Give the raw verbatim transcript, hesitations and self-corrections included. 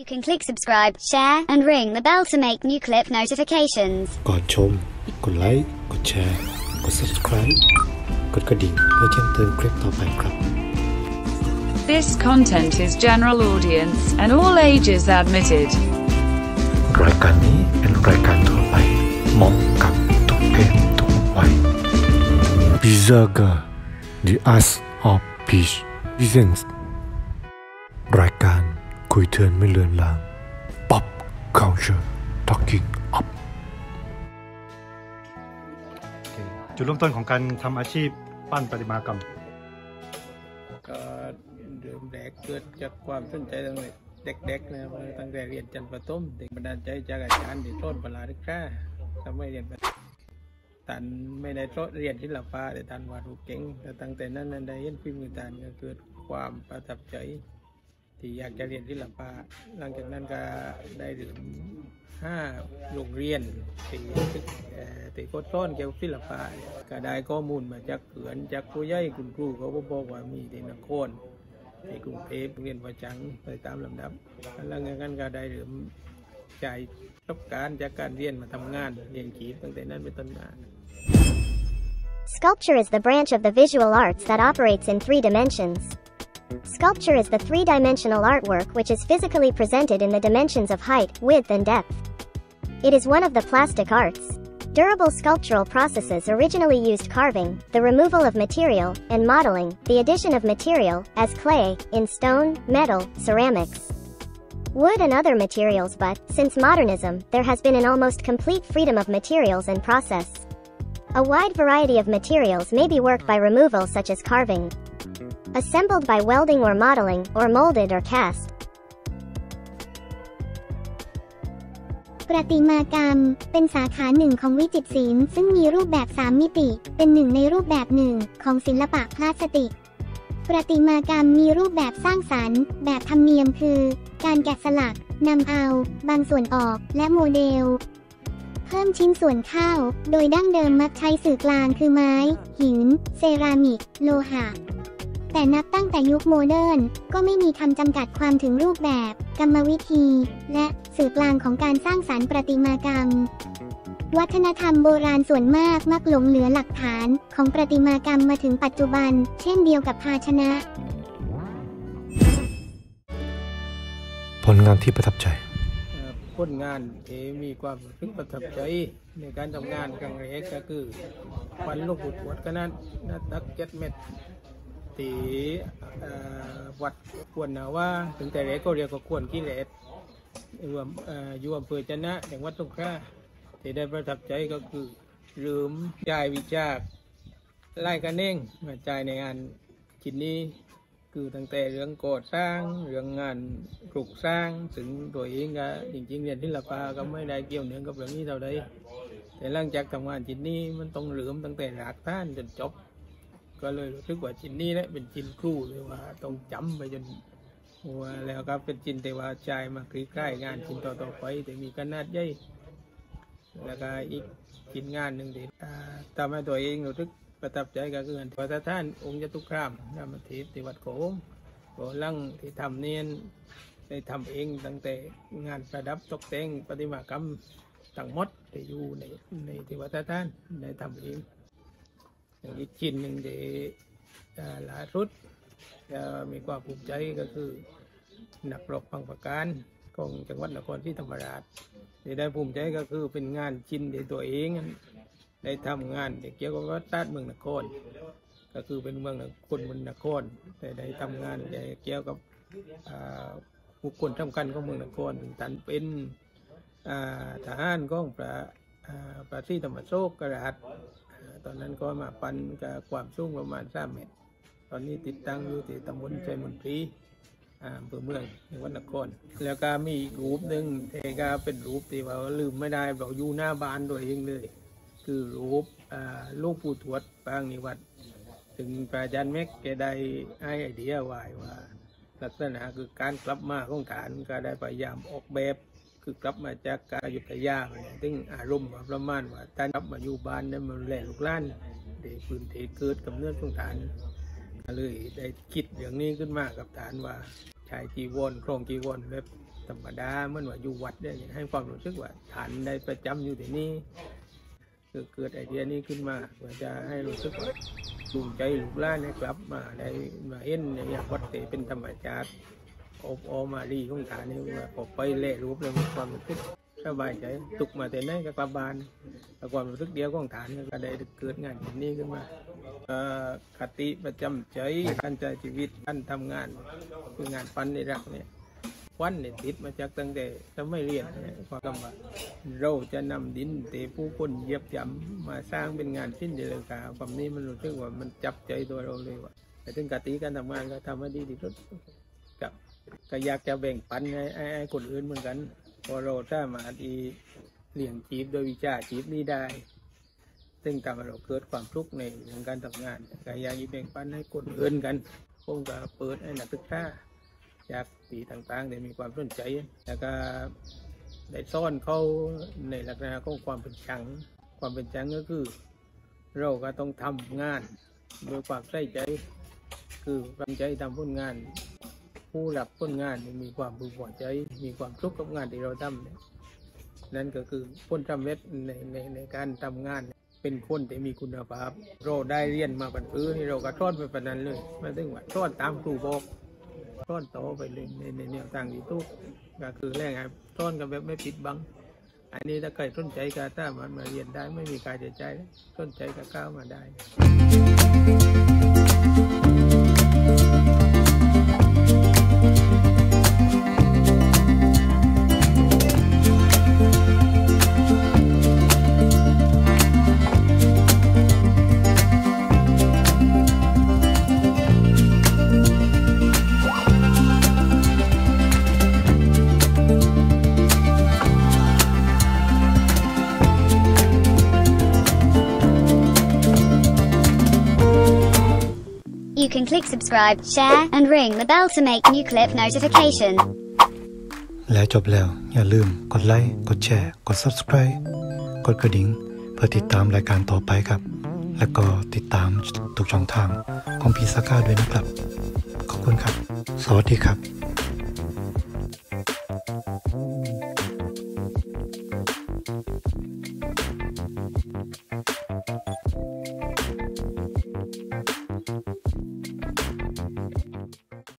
You can click subscribe, share, and ring the bell to make new clip notifications. ก่อนชมกดไลค์กดแชร์กด subscribe กดกระดิ่งเพื่อแจ้งเตือนคลิปต่อไปครับ This content is general audience and all ages admitted. รายการนี้เป็นรายการทั่วไปเหมาะกับทุกเพศทุกวัย Bizaga The Art of Peace Presents รายการคุยเทือนไม่เลือนลาง Pop Culture Talking Up จุดเริ่มต้นของการทำอาชีพปั้นประติมากรรมก็เริ่มแรกเกิดจากความสนใจตั้งแต่เด็กๆนะตั้งแต่เรียนจันทร์ประถมเด็กบันดาลใจจากอาจารย์ที่สอนภาษาลิกาทำให้เรียนตันไม่ได้เรียนศิลปะแต่ตันวาดรูปเก่งแต่ตั้งแต่นั้นได้เห็นฝีมือตันก็เกิดความประทับใจที่อยากจะเรียนศิลปะหลังจากนั้นก็ได้ถึงห้าโรงเรียนที่ติดโคตรต้นเกี่ยวกับศิลปะก็ได้ข้อมูลมาจากเขื่อนจากผู้ใหญ่คุณครูเขาบอกว่ามีที่นครที่กรุงเทพเรียนประจังไปตามลำดับหลังจากนั้นก็ได้ถึงใจรับการจากการเรียนมาทำงานเรียนขีดตั้งแต่นั้นเป็นต้นมา Sculpture is the branch of the visual arts that operates in three dimensions. Sculpture is the three-dimensional artwork which is physically presented in the dimensions of height, width, and depth. It is one of the plastic arts. Durable sculptural processes originally used carving, the removal of material, and modeling, the addition of material, as clay, in stone, metal, ceramics, wood and other materials but, since modernism, there has been an almost complete freedom of materials and process. A wide variety of materials may be worked by removal such as carving, assembled by welding or modeling, or molded or cast. ประติมากรรมเป็นสาขาหนึ่งของวิจิตรศิลป์ซึ่งมีรูปแบบสามมิติเป็นหนึ่งในรูปแบบหนึ่งของศิลปะพลาสติกประติมากรรมมีรูปแบบสร้างสรรค์แบบธรรมเนียมคือการแกะสลักนำเอาบางส่วนออกและโมเดลเพิ่มชิ้นส่วนเข้าโดยดั้งเดิมมักใช้สื่อกลางคือไม้หินเซรามิกโลหะแต่นับตั้งแต่ยุคโมเดิร์นก็ไม่มีคำจำกัดความถึงรูปแบบกรรมวิธีและสื่อกลางของการสร้างสรรค์ประติมากรรมวัฒนธรรมโบราณส่วนมากมักหลงเหลือหลักฐานของประติมากรรมมาถึงปัจจุบันเช่นเดียวกับภาชนะผลงานที่ประทับใจผลงานที่มีความประทับใจในการทำงานครั้งแรกก็คือฟันลูกบุตรวัดขนาดหน้าตักเจ็ดเม็ดตีวัดขวนนาว่าถึงแต่เล็กก็เรียกว่าขวนกิเลสรวมอยู่อำเภอชนะจังหวัดสงขลาที่ได้ประทับใจก็คือลืมจ่ายวิชาไล่กันเองมาจ่ายในงานชิ้นนี้คือตั้งแต่เรื่องก่อสร้างเรื่องงานปลูกสร้างถึงตัวเองก็จริงๆเรียนศิลปะก็ไม่ได้เกี่ยวเนื่องกับเรื่องนี้เท่าใดแต่หลังจากทำงานชิ้นนี้มันต้องลืมตั้งแต่หลักฐานจนจบก็เลยรู้สึกว่าชิ้นนี้นะเป็นชิ้นครูเลยว่าต้องจำไปจนว่าแล้วครับเป็นชิ้นแต่ว่าใจมาคลี่คลายงานชิ้นต่อต่อไปแต่มีขนาดใหญ่แล้วก็อีกชิ้นงานหนึ่งที่ทำให้ตัวเองรู้สึกประทับใจก็คือพระท่านองค์จตุคามนามเทพที่วัดโขงโขลังที่ทำเนียนได้ทำเองตั้งแต่งานประดับตกแต่งประติมากรรมต่างมดที่อยู่ในในที่วัดท่านได้ทำเองอีกชิ้นหนึ่งที่หลาสุดมีความภูมิใจก็คือนักรบพังปะการของจังหวัดนครศรีธรรมราชที่ได้ภูมิใจก็คือเป็นงานชิ้นในตัวเองได้ทำงานเกี่ยวกับวัฒนธรรมเมืองนครก็คือเป็นเมืองคนเมืองนครแต่ได้ทำงานเกี่ยวกับบุคคลสำคัญของเมืองนครตันเป็นทหารของพระพระศรีธรรมโศกกษัตริย์ตอนนั้นก็มาปั้นกับความสูงประมาณสามเมตรตอนนี้ติดตั้งอยู่ที่ตำบลชัยมนตรีอำเภอเมืองจังหวัดนครแล้วก็มีอีกรูปหนึ่งเอกาเป็นรูปที่ว่าลืมไม่ได้บอกอยู่หน้าบ้านตัวเองเลยคือรูปลูกผู้ทวดปางนิวัตรถึงพระอาจารย์แม็กแกได้ให้ไอเดียไว้ว่าลักษณะคือการกลับมาของฐานก็ได้พยายามออกแบบคือกลับมาจากอยุธยาซึ่งอารมณ์ประมาณว่าท่านกลับมาอยู่บ้านนั้นมาแลลูกหลานเด็กพื้นที่เกิดกำเนิดของฐานเลยได้คิดอย่างนี้ขึ้นมากับฐานว่าชายจีวรครองจีวรแบบส รรมดาเมื่อว่าอยู่วัดเนี่ยให้ความรู้สึกว่าฐานได้ประจำอยู่ที่นี่เกิดไอเดียนี้ขึ้นมาเพื่อจะให้รู้สึกว่าภูมิใจลูกหลานนะครับมาได้มาเห็นอย่างวัดเตเป็นธรรมชาติอบออมาดีของฐานนี่ว่าออกไปเละรูปเลยมีความรู้สึกสบายใจตุกมาแต่นั่นกับบ้านแต่ความรู้สึกเดียวของฐานก็ได้เกิดงานแบบนี้ขึ้นมาคติประจำใจการใช้ชีวิตการทำงานคืองานปั้นในรักเนี่ยวันเนี่ยติดมาจากตั้งแต่จะไม่เรียนความกำลังเราจะนำดินเตะผู้คนเย็บย้ำมาสร้างเป็นงานชิ้นเดียวกันความนี้มันรู้สึกว่ามันจับใจตัวเราเลยว่าแต่ถึงคติการทำงานก็ทำให้ดีที่สุดกับก็อยากจะแบ่งปันให้คนอื่นเหมือนกันพอเราถ้ามาดีเลี้ยงชีพโดยวิชาชีพนี้ได้ซึ่งทำให้เราเกิดความทุกข์ในเรื่องการทำงานก็อยากแบ่งปันให้คนอื่นกันคงจะเปิดให้นักศึกษาจากปีต่างๆได้มีความสนใจแล้วก็ได้ซ่อนเข้าในลักษณะของความเป็นช่างความเป็นช่างก็คือเราก็ต้องทำงานโดยความใส่ใจคือตั้งใจทำผลงานผู้รับผลงานมีความพึงพอใจมีความสุขกับงานที่เราทำนั่นก็คือผลสำเร็จในในในการทำงานเป็นคนที่มีคุณภาพเราได้เรียนมาบรรพื้นเราก็ทอดไปประนันเลยไม่ต้องว่าทอดตามครูบอกทอดโตไปเลยในในแนวทางที่ทุกก็คือแรกครับทอดกับแบบไม่ปิดบังอันนี้ถ้าใครสนใจก็ถ้ามันมาเรียนได้ไม่มีการเสียใจสนใจก็ก้าวมาได้You can click subscribe, share, and ring the bell to make new clip notification. แล้วจบแล้วอย่าลืมกดไลค์กดแชร์กด subscribe กดกระดิ่งเพื่อติดตามรายการต่อไปครับและก็ติดตามทุกช่องทางของพีซาก้าด้วยนะครับขอบคุณครับสวัสดีครับ